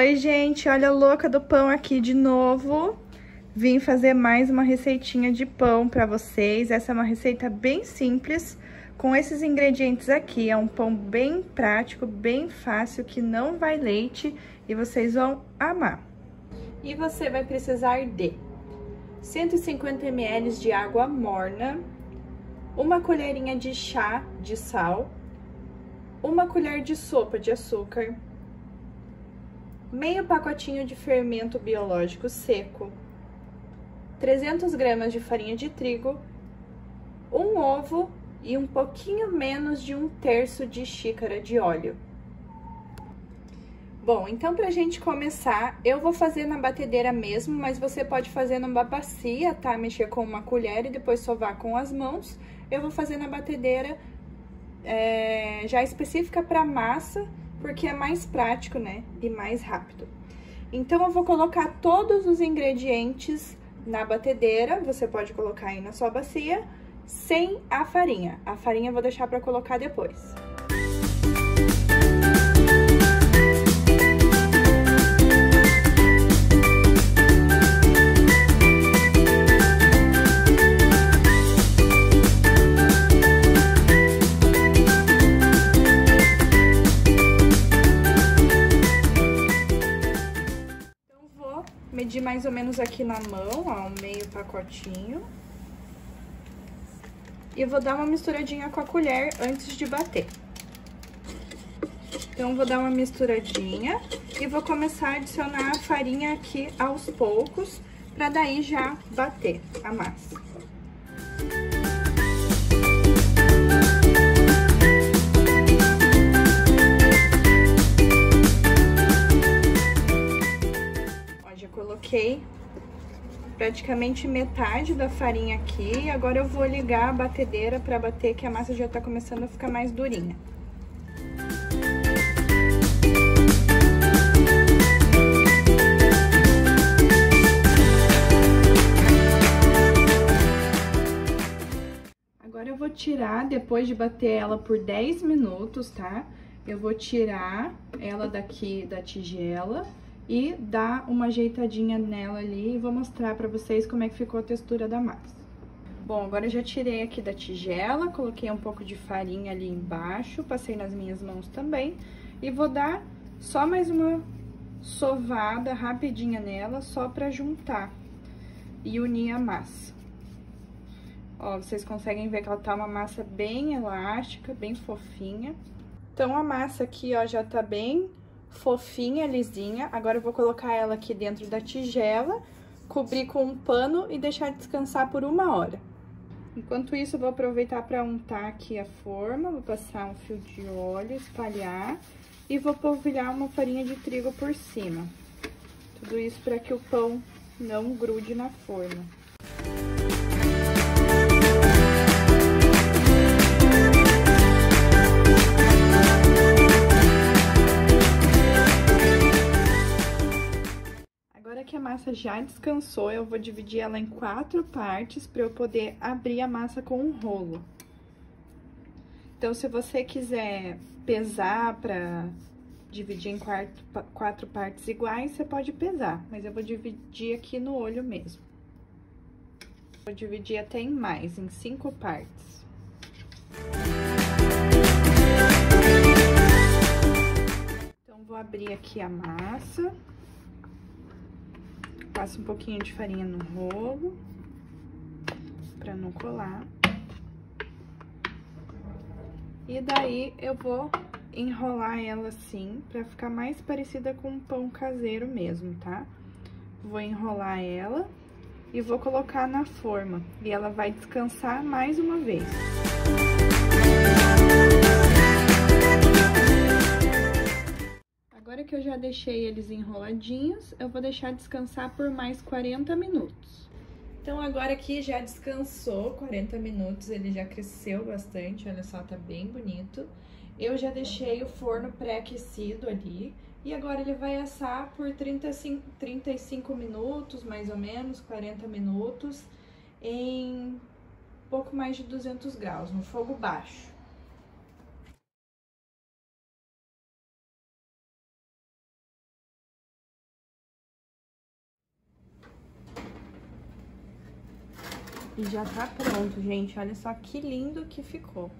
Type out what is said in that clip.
Oi, gente, olha a louca do pão aqui de novo. Vim fazer mais uma receitinha de pão pra vocês. Essa é uma receita bem simples, com esses ingredientes aqui. É um pão bem prático, bem fácil, que não vai leite e vocês vão amar. E você vai precisar de 150 ml de água morna, uma colherinha de chá de sal, uma colher de sopa de açúcar, meio pacotinho de fermento biológico seco, 300 gramas de farinha de trigo, um ovo e um pouquinho menos de 1/3 de xícara de óleo. Bom, então pra gente começar, eu vou fazer na batedeira mesmo, mas você pode fazer numa bacia, tá? Mexer com uma colher e depois sovar com as mãos. Eu vou fazer na batedeira já específica pra massa, porque é mais prático, né? E mais rápido. Então, eu vou colocar todos os ingredientes na batedeira, você pode colocar aí na sua bacia, sem a farinha. A farinha eu vou deixar pra colocar depois. Medir mais ou menos aqui na mão, ó, um meio pacotinho. E vou dar uma misturadinha com a colher antes de bater. Então, vou dar uma misturadinha e vou começar a adicionar a farinha aqui aos poucos, pra daí já bater a massa. Coloquei praticamente metade da farinha aqui. Agora eu vou ligar a batedeira para bater, que a massa já tá começando a ficar mais durinha. Agora eu vou tirar, depois de bater ela por 10 minutos, tá? Eu vou tirar ela daqui da tigela e dá uma ajeitadinha nela ali e vou mostrar pra vocês como é que ficou a textura da massa. Bom, agora eu já tirei aqui da tigela, coloquei um pouco de farinha ali embaixo, passei nas minhas mãos também. E vou dar só mais uma sovada rapidinha nela, só pra juntar e unir a massa. Ó, vocês conseguem ver que ela tá uma massa bem elástica, bem fofinha. Então a massa aqui, ó, já tá bem fofinha, lisinha. Agora eu vou colocar ela aqui dentro da tigela, cobrir com um pano e deixar descansar por 1 hora. Enquanto isso, eu vou aproveitar para untar aqui a forma, vou passar um fio de óleo, espalhar e vou polvilhar uma farinha de trigo por cima. Tudo isso para que o pão não grude na forma. Que a massa já descansou, eu vou dividir ela em 4 partes para eu poder abrir a massa com um rolo. Então, se você quiser pesar para dividir em 4 partes iguais, você pode pesar, mas eu vou dividir aqui no olho mesmo. Vou dividir até em mais, em 5 partes. Então, vou abrir aqui a massa. Passo um pouquinho de farinha no rolo, pra não colar. E daí eu vou enrolar ela assim, pra ficar mais parecida com um pão caseiro mesmo, tá? Vou enrolar ela e vou colocar na forma. E ela vai descansar mais uma vez. Agora que eu já deixei eles enroladinhos, eu vou deixar descansar por mais 40 minutos. Então, agora que já descansou 40 minutos, ele já cresceu bastante, olha só, tá bem bonito. Eu já deixei o forno pré-aquecido ali e agora ele vai assar por 35 minutos, mais ou menos, 40 minutos, em pouco mais de 200 graus, no fogo baixo. E já tá pronto, gente. Olha só que lindo que ficou.